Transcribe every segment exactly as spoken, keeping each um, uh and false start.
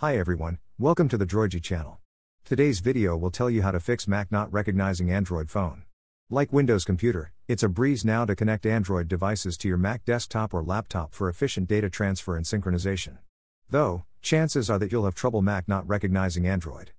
Hi everyone, welcome to the Droigy channel. Today's video will tell you how to fix Mac not recognizing Android phone. Like Windows computer, it's a breeze now to connect Android devices to your Mac desktop or laptop for efficient data transfer and synchronization. Though, chances are that you'll have trouble Mac not recognizing Android.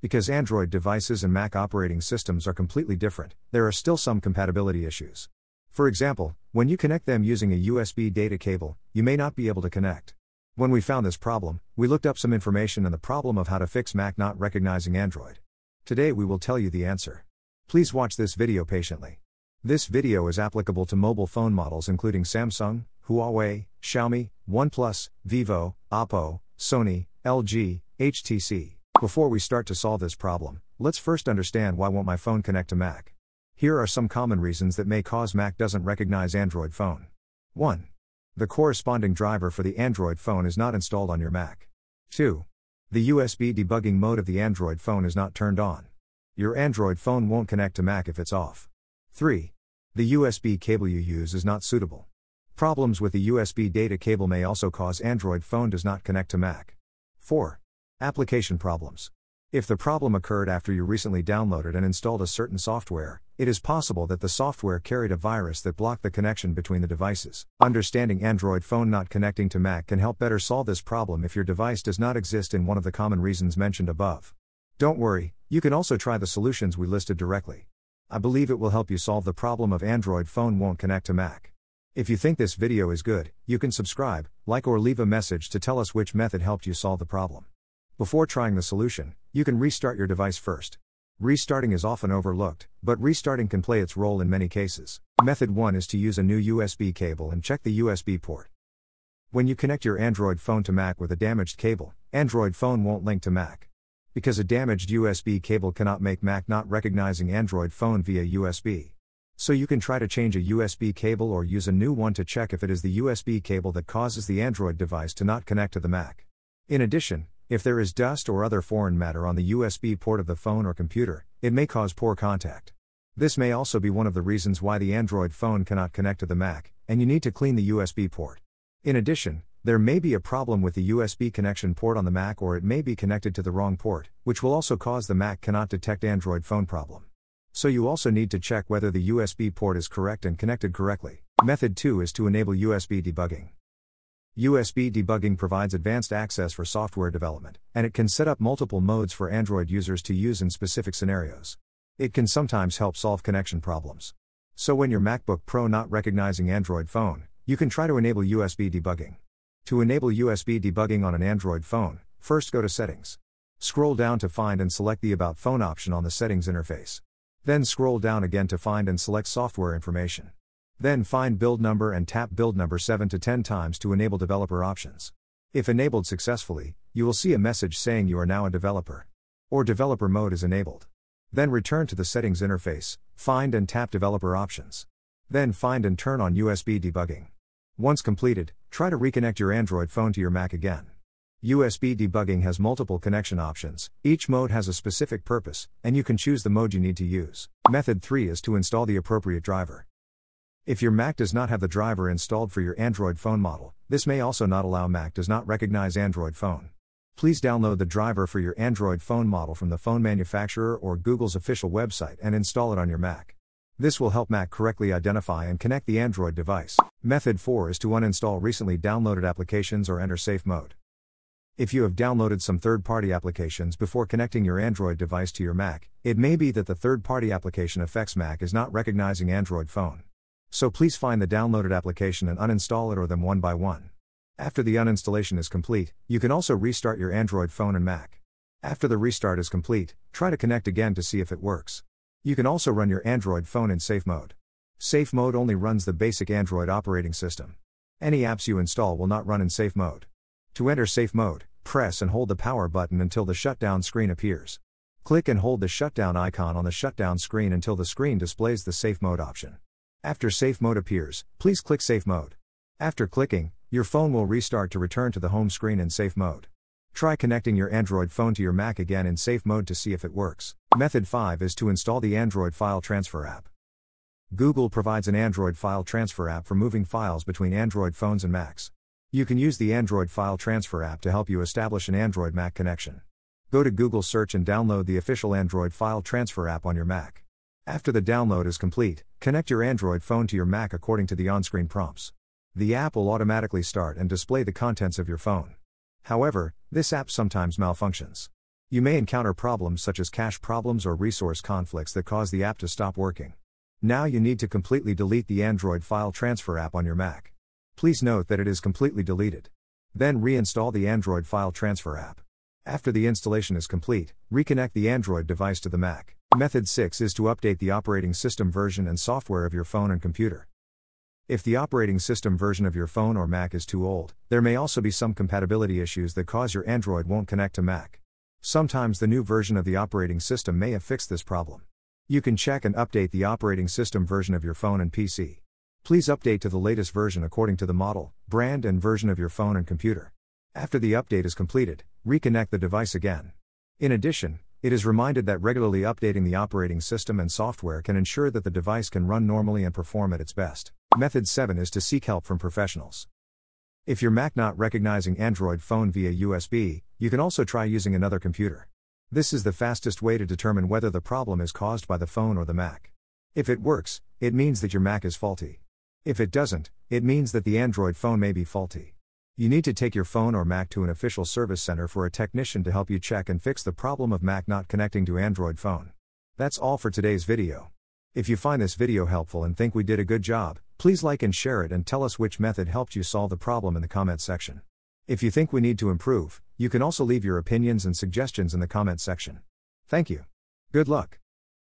Because Android devices and Mac operating systems are completely different, there are still some compatibility issues. For example, when you connect them using a U S B data cable, you may not be able to connect. When we found this problem, we looked up some information on the problem of how to fix Mac not recognizing Android. Today we will tell you the answer. Please watch this video patiently. This video is applicable to mobile phone models including Samsung, Huawei, Xiaomi, OnePlus, Vivo, Oppo, Sony, L G, H T C. Before we start to solve this problem, let's first understand why won't my phone connect to Mac. Here are some common reasons that may cause Mac doesn't recognize Android phone. one. The corresponding driver for the Android phone is not installed on your Mac. two. The U S B debugging mode of the Android phone is not turned on. Your Android phone won't connect to Mac if it's off. three. The U S B cable you use is not suitable. Problems with the U S B data cable may also cause Android phone does not connect to Mac. four. Application problems. If the problem occurred after you recently downloaded and installed a certain software, it is possible that the software carried a virus that blocked the connection between the devices. Understanding Android phone not connecting to Mac can help better solve this problem if your device does not exist in one of the common reasons mentioned above. Don't worry, you can also try the solutions we listed directly. I believe it will help you solve the problem of Android phone won't connect to Mac. If you think this video is good, you can subscribe, like, or leave a message to tell us which method helped you solve the problem. Before trying the solution, you can restart your device first. Restarting is often overlooked, but restarting can play its role in many cases. Method one is to use a new U S B cable and check the U S B port. When you connect your Android phone to Mac with a damaged cable, Android phone won't link to Mac. Because a damaged U S B cable cannot make Mac not recognizing Android phone via U S B. So you can try to change a U S B cable or use a new one to check if it is the U S B cable that causes the Android device to not connect to the Mac. In addition, if there is dust or other foreign matter on the U S B port of the phone or computer, it may cause poor contact. This may also be one of the reasons why the Android phone cannot connect to the Mac, and you need to clean the U S B port. In addition, there may be a problem with the U S B connection port on the Mac, or it may be connected to the wrong port, which will also cause the Mac cannot detect Android phone problem. So you also need to check whether the U S B port is correct and connected correctly. Method two is to enable U S B debugging. U S B debugging provides advanced access for software development, and it can set up multiple modes for Android users to use in specific scenarios. It can sometimes help solve connection problems. So when your MacBook Pro not recognizing Android phone, you can try to enable U S B debugging. To enable U S B debugging on an Android phone, first go to Settings. Scroll down to find and select the About Phone option on the Settings interface. Then scroll down again to find and select Software Information. Then find build number and tap build number seven to ten times to enable developer options. If enabled successfully, you will see a message saying you are now a developer. Or developer mode is enabled. Then return to the settings interface, find and tap developer options. Then find and turn on U S B debugging. Once completed, try to reconnect your Android phone to your Mac again. U S B debugging has multiple connection options, each mode has a specific purpose, and you can choose the mode you need to use. Method three is to install the appropriate driver. If your Mac does not have the driver installed for your Android phone model, this may also not allow Mac does not recognize Android phone. Please download the driver for your Android phone model from the phone manufacturer or Google's official website and install it on your Mac. This will help Mac correctly identify and connect the Android device. Method four is to uninstall recently downloaded applications or enter safe mode. If you have downloaded some third-party applications before connecting your Android device to your Mac, it may be that the third-party application affects Mac is not recognizing Android phone. So please find the downloaded application and uninstall it or them one by one. After the uninstallation is complete, you can also restart your Android phone and Mac. After the restart is complete, try to connect again to see if it works. You can also run your Android phone in safe mode. Safe mode only runs the basic Android operating system. Any apps you install will not run in safe mode. To enter safe mode, press and hold the power button until the shutdown screen appears. Click and hold the shutdown icon on the shutdown screen until the screen displays the safe mode option. After safe mode appears, please click safe mode. After clicking, your phone will restart to return to the home screen in safe mode. Try connecting your Android phone to your Mac again in safe mode to see if it works. Method five is to install the Android File Transfer app. Google provides an Android File Transfer app for moving files between Android phones and Macs. You can use the Android File Transfer app to help you establish an Android Mac connection. Go to Google search and download the official Android File Transfer app on your Mac. After the download is complete, connect your Android phone to your Mac according to the on-screen prompts. The app will automatically start and display the contents of your phone. However, this app sometimes malfunctions. You may encounter problems such as cache problems or resource conflicts that cause the app to stop working. Now you need to completely delete the Android File Transfer app on your Mac. Please note that it is completely deleted. Then reinstall the Android File Transfer app. After the installation is complete, reconnect the Android device to the Mac. Method six is to update the operating system version and software of your phone and computer. If the operating system version of your phone or Mac is too old, there may also be some compatibility issues that cause your Android won't connect to Mac. Sometimes the new version of the operating system may have fixed this problem. You can check and update the operating system version of your phone and P C. Please update to the latest version according to the model, brand and version of your phone and computer. After the update is completed, reconnect the device again. In addition, it is reminded that regularly updating the operating system and software can ensure that the device can run normally and perform at its best. Method seven is to seek help from professionals. If your Mac not recognizing Android phone via U S B, you can also try using another computer. This is the fastest way to determine whether the problem is caused by the phone or the Mac. If it works, it means that your Mac is faulty. If it doesn't, it means that the Android phone may be faulty. You need to take your phone or Mac to an official service center for a technician to help you check and fix the problem of Mac not connecting to Android phone. That's all for today's video. If you find this video helpful and think we did a good job, please like and share it and tell us which method helped you solve the problem in the comment section. If you think we need to improve, you can also leave your opinions and suggestions in the comment section. Thank you. Good luck.